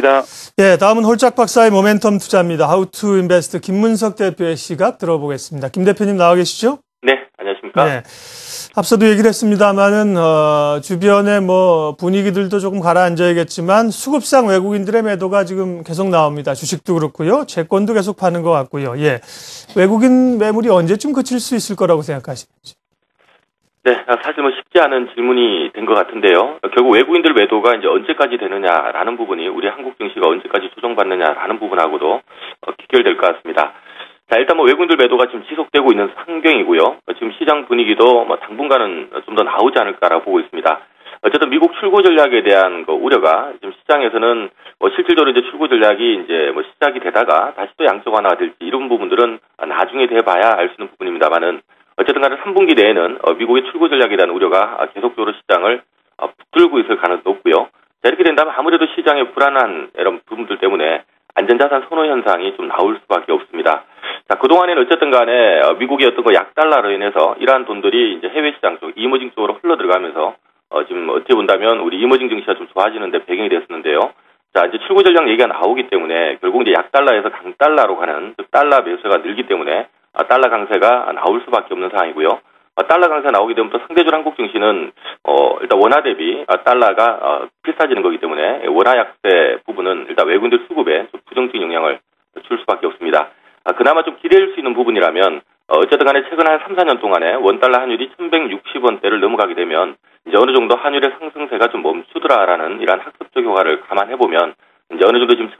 고맙습니다. 네, 다음은 홀짝 박사의 모멘텀 투자입니다. 하우투인베스트 김문석 대표의 시각 들어보겠습니다. 김 대표님 나와 계시죠? 네, 안녕하십니까? 네, 앞서도 얘기를 했습니다만은 주변의 분위기들도 조금 가라앉아야겠지만 수급상 외국인들의 매도가 지금 계속 나옵니다. 주식도 그렇고요, 채권도 계속 파는 것 같고요. 예, 외국인 매물이 언제쯤 그칠 수 있을 거라고 생각하시는지? 네, 사실 쉽지 않은 질문이 된 것 같은데요. 결국 외국인들 매도가 이제 언제까지 되느냐라는 부분이 우리 한국 증시가 언제까지 조정받느냐라는 부분하고도 귀결될 것 같습니다. 자, 일단 외국인들 매도가 지금 지속되고 있는 상황이고요. 지금 시장 분위기도 당분간은 좀 더 나오지 않을까라고 보고 있습니다. 어쨌든 미국 출구 전략에 대한 우려가 지금 시장에서는 실질적으로 이제 출구 전략이 이제 시작이 되다가 다시 또 양적완화가 될지 이런 부분들은 나중에 돼봐야 알 수 있는 부분입니다만은 어쨌든 간에 3분기 내에는 미국의 출구 전략에 대한 우려가 계속적으로 시장을 붙들고 있을 가능성도 높고요. 자, 이렇게 된다면 아무래도 시장의 불안한 이런 부분들 때문에 안전자산 선호 현상이 좀 나올 수밖에 없습니다. 자, 그동안에는 어쨌든 간에 미국의 약달러로 인해서 이러한 돈들이 이제 해외 시장 쪽, 이머징 쪽으로 흘러들어가면서 지금 어떻게 본다면 우리 이머징 증시가 좀 좋아지는데 배경이 됐었는데요. 자, 이제 출구 전략 얘기가 나오기 때문에 결국 이제 약달러에서 강달러로 가는 즉 달러 매수가 늘기 때문에 달러 강세가 나올 수밖에 없는 상황이고요. 달러 강세 나오게 되면 또 상대적으로 한국 증시는 일단 원화 대비 달러가 비싸지는 거기 때문에 원화 약세 부분은 일단 외국인들 수급에 좀 부정적인 영향을 줄 수밖에 없습니다. 그나마 좀 기대할 수 있는 부분이라면 어쨌든 간에 최근 한 3, 4년 동안에 원달러 환율이 1160원대를 넘어가게 되면 이제 어느 정도 환율의 상승세가 좀 멈추더라라는 이런 학습적 효과를 감안해보면 이제 어느 정도 지금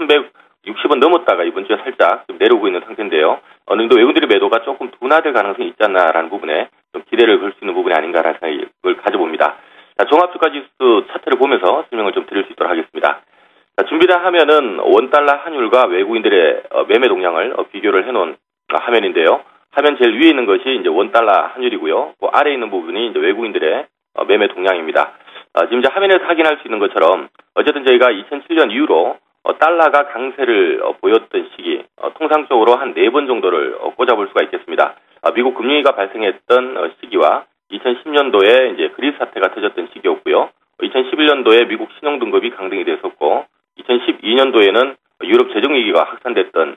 1160원 넘었다가 이번 주에 살짝 내려오고 있는 상태인데요. 어느 정도 외국인들의 매도가 조금 둔화될 가능성이 있지 않나라는 부분에 좀 기대를 걸 수 있는 부분이 아닌가라는 생각을 가져봅니다. 자, 종합주가 지수 차트를 보면서 설명을 좀 드릴 수 있도록 하겠습니다. 자, 준비를 하면은 원달러 환율과 외국인들의 매매 동향을 비교를 해놓은 화면인데요. 화면 제일 위에 있는 것이 이제 원달러 환율이고요. 그 아래에 있는 부분이 이제 외국인들의 매매 동향입니다. 지금 이제 화면에서 확인할 수 있는 것처럼 어쨌든 저희가 2007년 이후로 달러가 강세를 보였던 시기, 통상적으로 한 4번 정도를 꽂아볼 수가 있겠습니다. 미국 금융위기가 발생했던 시기와 2010년도에 이제 그리스 사태가 터졌던 시기였고요. 2011년도에 미국 신용등급이 강등이 됐었고, 2012년도에는 유럽 재정위기가 확산됐던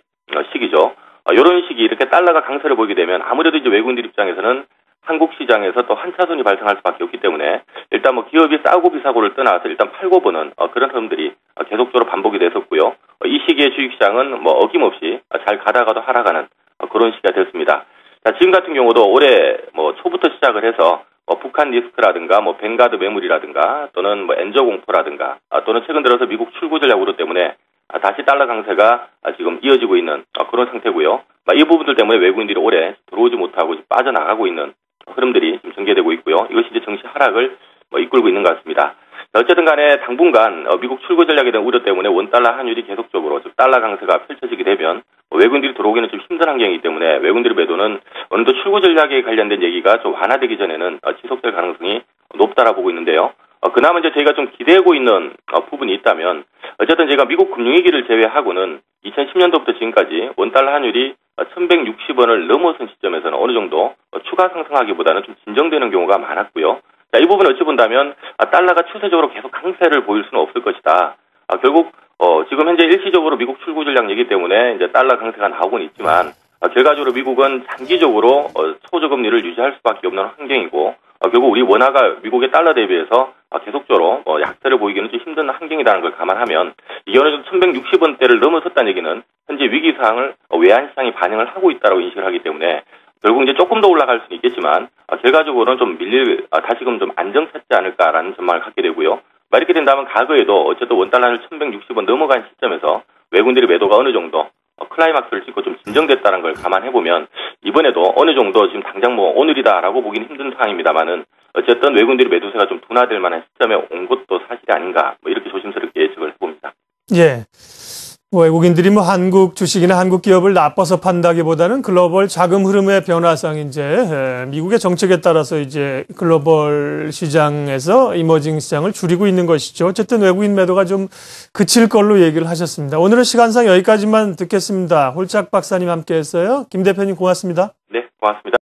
시기죠. 이런 시기 이렇게 달러가 강세를 보이게 되면 아무래도 이제 외국인들 입장에서는 한국 시장에서 또 환차손이 발생할 수밖에 없기 때문에 일단 기업이 싸고 비싸고를 떠나서 일단 팔고 보는 그런 흐름들이 계속적으로 반복이 됐었고요. 이 시기의 주식시장은 어김없이 잘 가다가도 하락하는 그런 시기가 됐습니다. 자, 지금 같은 경우도 올해 초부터 시작을 해서 북한 리스크라든가 뱅가드 매물이라든가 또는 엔저 공포라든가 또는 최근 들어서 미국 출구 전략 우려 때문에 다시 달러 강세가 지금 이어지고 있는 그런 상태고요. 이 부분들 때문에 외국인들이 올해 들어오지 못하고 빠져나가고 있는 흐름들이 지금 전개되고 있고요. 이것이 이제 증시 하락을 이끌고 있는 것 같습니다. 어쨌든 간에 당분간 미국 출구 전략에 대한 우려 때문에 원달러 환율이 계속적으로 즉 달러 강세가 펼쳐지게 되면 외국인들이 들어오기는 좀 힘든 환경이기 때문에 외국인들의 매도는 어느 정도 출구 전략에 관련된 얘기가 좀 완화되기 전에는 지속될 가능성이 높다라고 보고 있는데요. 그나마 이제 저희가 좀 기대하고 있는 부분이 있다면 어쨌든 제가 미국 금융위기를 제외하고는 2010년도부터 지금까지 원달러 환율이 1160원을 넘어선 시점에서는 어느 정도 추가 상승하기보다는 좀 진정되는 경우가 많았고요. 자, 이 부분을 어찌 본다면 달러가 추세적으로 계속 강세를 보일 수는 없을 것이다. 결국 지금 현재 일시적으로 미국 출구 전략 얘기 때문에 이제 달러 강세가 나오고는 있지만 결과적으로 미국은 장기적으로 초저금리를 유지할 수밖에 없는 환경이고 결국 우리 원화가 미국의 달러 대비해서 계속적으로 약세를 보이기는 좀 힘든 환경이라는 걸 감안하면 이 어느 정도 1160원대를 넘어섰다는 얘기는 현재 위기 상황을 외환 시장이 반영을 하고 있다라고 인식을 하기 때문에 결국 이제 조금 더 올라갈 수는 있겠지만 결과적으로는 좀 밀릴 다시금 좀 안정 찾지 않을까라는 전망을 갖게 되고요. 이렇게 된다면 과거에도 어쨌든 원달러를 1160원 넘어간 시점에서 외국인들의 매도가 어느 정도 클라이막스를 찍고 좀 진정됐다는 걸 감안해보면 이번에도 어느 정도 지금 당장 오늘이다라고 보기는 힘든 상황입니다만은 어쨌든 외국인들의 매도세가 좀 둔화될 만한 시점에 온 것도 사실이 아닌가 이렇게 조심스럽게 예측을 해봅니다. 예. 외국인들이 한국 주식이나 한국 기업을 나빠서 판다기보다는 글로벌 자금 흐름의 변화상 이제 미국의 정책에 따라서 이제 글로벌 시장에서 이머징 시장을 줄이고 있는 것이죠. 어쨌든 외국인 매도가 좀 그칠 걸로 얘기를 하셨습니다. 오늘은 시간상 여기까지만 듣겠습니다. 홀짝 박사님 함께했어요. 김 대표님 고맙습니다. 네, 고맙습니다.